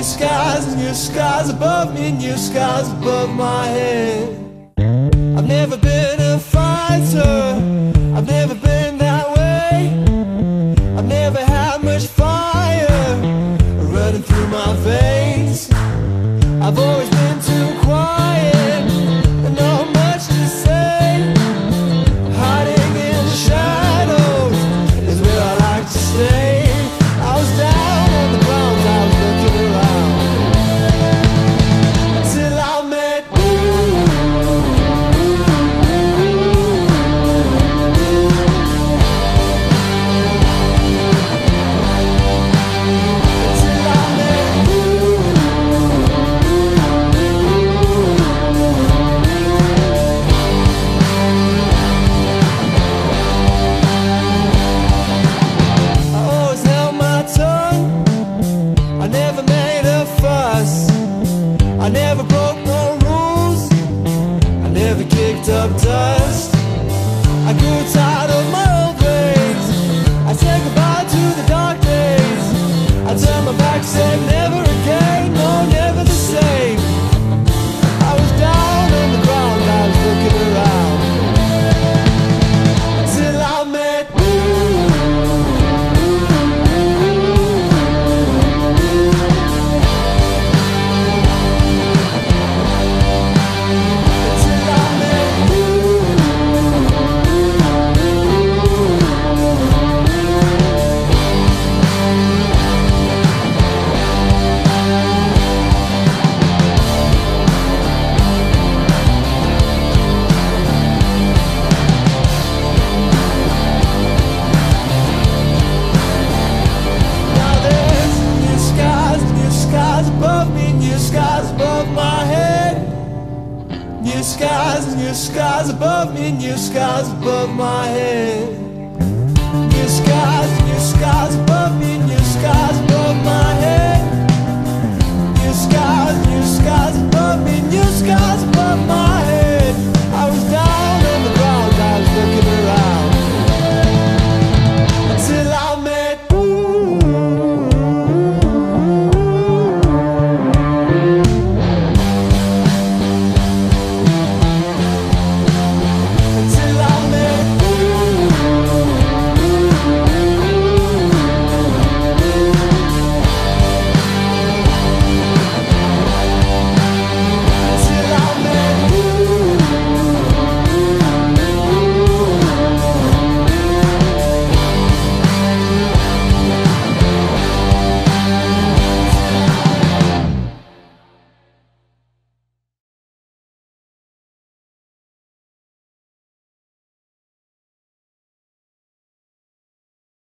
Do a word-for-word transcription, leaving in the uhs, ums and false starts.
new skies, new skies above me, new skies above my head. I've never been a fighter, I've never been that way. I've never had much fire running through my veins. I've always been too quiet. I never broke no rules, I never kicked up dust. I grew tired of my old ways, I said goodbye to the dark days. I turned my back, said never again, no, never the same. I was down on the ground, I was looking around, until I met you. New skies, new skies above me, new skies above my head. New skies, new skies above me.